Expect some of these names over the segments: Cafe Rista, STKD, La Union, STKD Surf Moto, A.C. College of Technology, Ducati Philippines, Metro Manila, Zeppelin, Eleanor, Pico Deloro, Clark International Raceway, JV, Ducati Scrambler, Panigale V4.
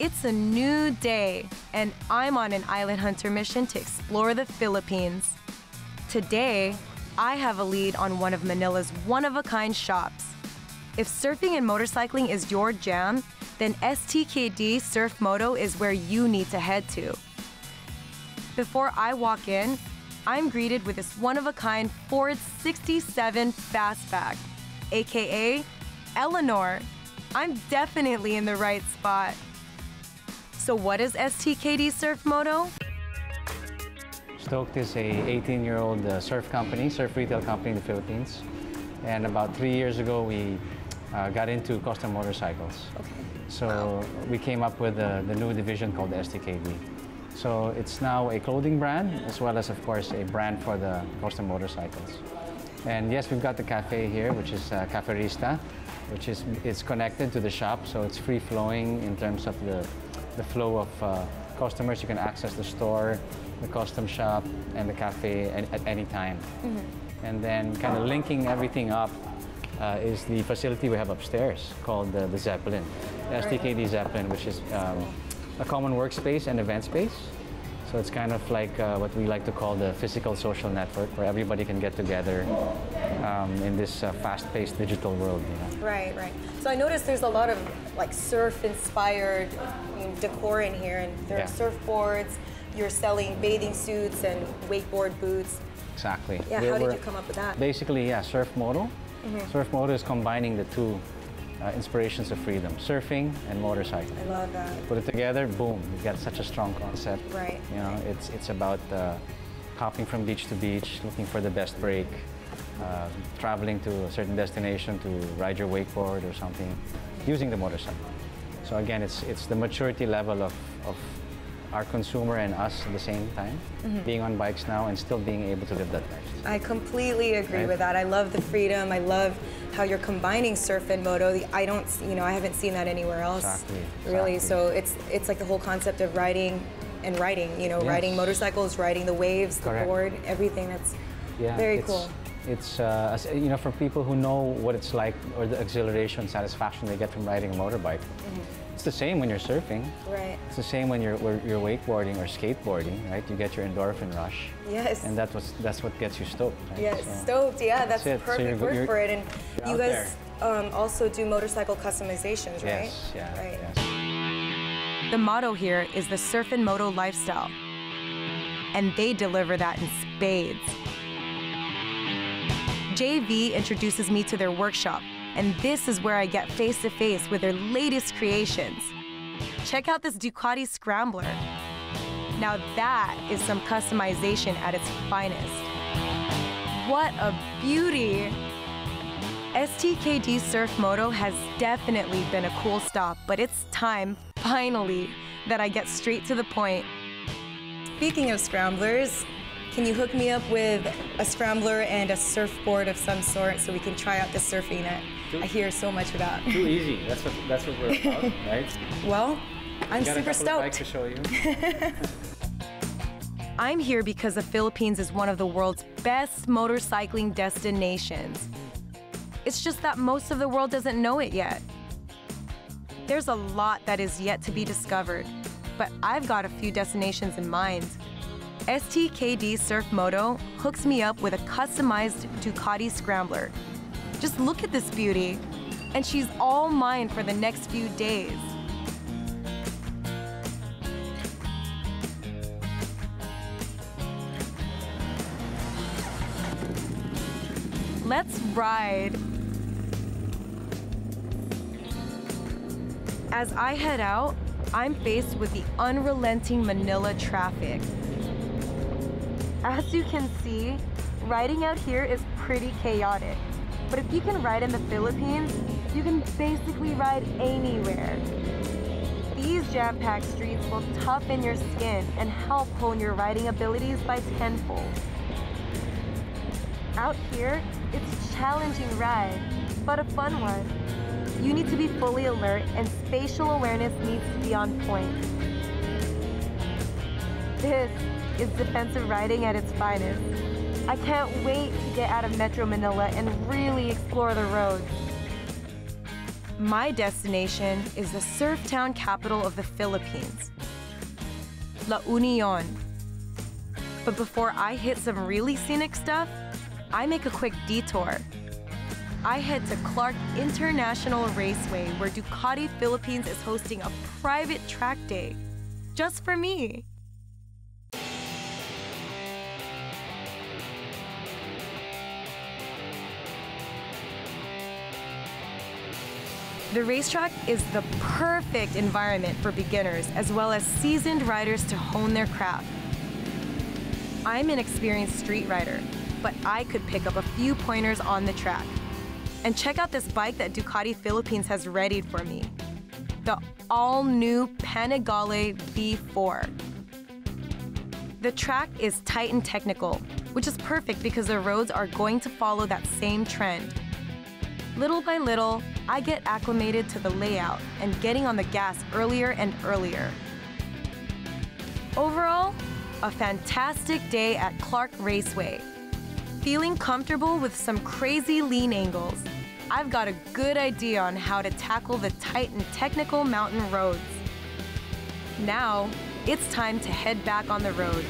It's a new day, and I'm on an island hunter mission to explore the Philippines. Today, I have a lead on one of Manila's one-of-a-kind shops. If surfing and motorcycling is your jam, then STKD Surf Moto is where you need to head to. Before I walk in, I'm greeted with this one-of-a-kind Ford 67 Fastback, aka Eleanor. I'm definitely in the right spot. So what is STKD Surf Moto? Stoked is a 18-year-old surf retail company in the Philippines. And about 3 years ago, we got into custom motorcycles. Okay. So we came up with the new division called STKD. So it's now a clothing brand, as well as, of course, a brand for the custom motorcycles. And yes, we've got the cafe here, which is Cafe Rista, which is it's connected to the shop, so it's free-flowing in terms of the flow of customers. You can access the store, the custom shop, and the cafe at any time. Mm-hmm. And then kind of linking everything up is the facility we have upstairs called the Zeppelin, STKD Zeppelin, which is a common workspace and event space. So it's kind of like what we like to call the physical social network, where everybody can get together in this fast-paced digital world. You know? Right, right. So I noticed there's a lot of like surf-inspired decor in here, and there are surfboards. You're selling bathing suits and wakeboard boots. Exactly. Yeah. How did you come up with that? Basically, yeah, Surf Moto. Mm-hmm. Surf Moto is combining the two inspirations of freedom, surfing and motorcycling. I love that. Put it together, boom, you've got such a strong concept. Right. You know, it's about hopping from beach to beach, looking for the best break, traveling to a certain destination to ride your wakeboard or something, using the motorcycle. So again, it's the maturity level of our consumer and us at the same time, mm-hmm. being on bikes now and still being able to live that life. I completely agree with that. I love the freedom. I love how you're combining surf and moto. I don't, you know, I haven't seen that anywhere else, really. So it's like the whole concept of riding and riding, you know, riding motorcycles, riding the waves, the board, everything. That's very cool. It's, you know, for people who know what it's like or the exhilaration, satisfaction they get from riding a motorbike. Mm-hmm. It's the same when you're surfing. Right. It's the same when you're wakeboarding or skateboarding, right? You get your endorphin rush. Yes. And that's what gets you stoked. Right? Yes, so stoked. Yeah, that's perfect word for it. And you guys also do motorcycle customizations, right? Yes. Yeah. Right. Yes. The motto here is the surf and moto lifestyle, and they deliver that in spades. JV introduces me to their workshop. And this is where I get face-to-face with their latest creations. Check out this Ducati Scrambler. Now that is some customization at its finest. What a beauty! STKD Surf Moto has definitely been a cool stop, but it's time, finally, that I get straight to the point. Speaking of scramblers, can you hook me up with a scrambler and a surfboard of some sort so we can try out the surfing that I hear so much about? Too easy. That's what we're about, right? Well, I'm super stoked. To show you. I'm here because the Philippines is one of the world's best motorcycling destinations. It's just that most of the world doesn't know it yet. There's a lot that is yet to be discovered, but I've got a few destinations in mind. STKD Surf Moto hooks me up with a customized Ducati Scrambler. Just look at this beauty, and she's all mine for the next few days. Let's ride. As I head out, I'm faced with the unrelenting Manila traffic. As you can see, riding out here is pretty chaotic. But if you can ride in the Philippines, you can basically ride anywhere. These jam-packed streets will toughen your skin and help hone your riding abilities by tenfold. Out here, it's a challenging ride, but a fun one. You need to be fully alert and spatial awareness needs to be on point. This is defensive riding at its finest. I can't wait to get out of Metro Manila and really explore the roads. My destination is the surf town capital of the Philippines, La Union. But before I hit some really scenic stuff, I make a quick detour. I head to Clark International Raceway, where Ducati Philippines is hosting a private track day, just for me. The racetrack is the perfect environment for beginners as well as seasoned riders to hone their craft. I'm an experienced street rider, but I could pick up a few pointers on the track. And check out this bike that Ducati Philippines has readied for me, the all-new Panigale V4. The track is tight and technical, which is perfect because the roads are going to follow that same trend. Little by little, I get acclimated to the layout and getting on the gas earlier and earlier. Overall, a fantastic day at Clark Raceway. Feeling comfortable with some crazy lean angles, I've got a good idea on how to tackle the tight and technical mountain roads. Now, it's time to head back on the road.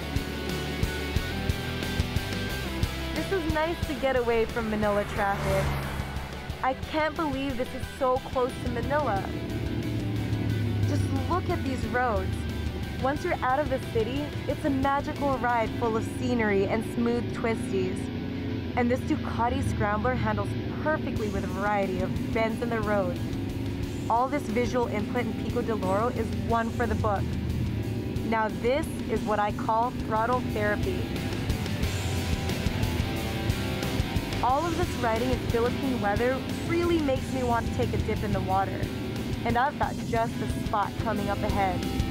This is nice to get away from Manila traffic. I can't believe this is so close to Manila. Just look at these roads. Once you're out of the city, it's a magical ride full of scenery and smooth twisties. And this Ducati Scrambler handles perfectly with a variety of bends in the road. All this visual input in Pico Deloro is one for the book. Now this is what I call throttle therapy. All of this riding in Philippine weather really makes me want to take a dip in the water. And I've got just the spot coming up ahead.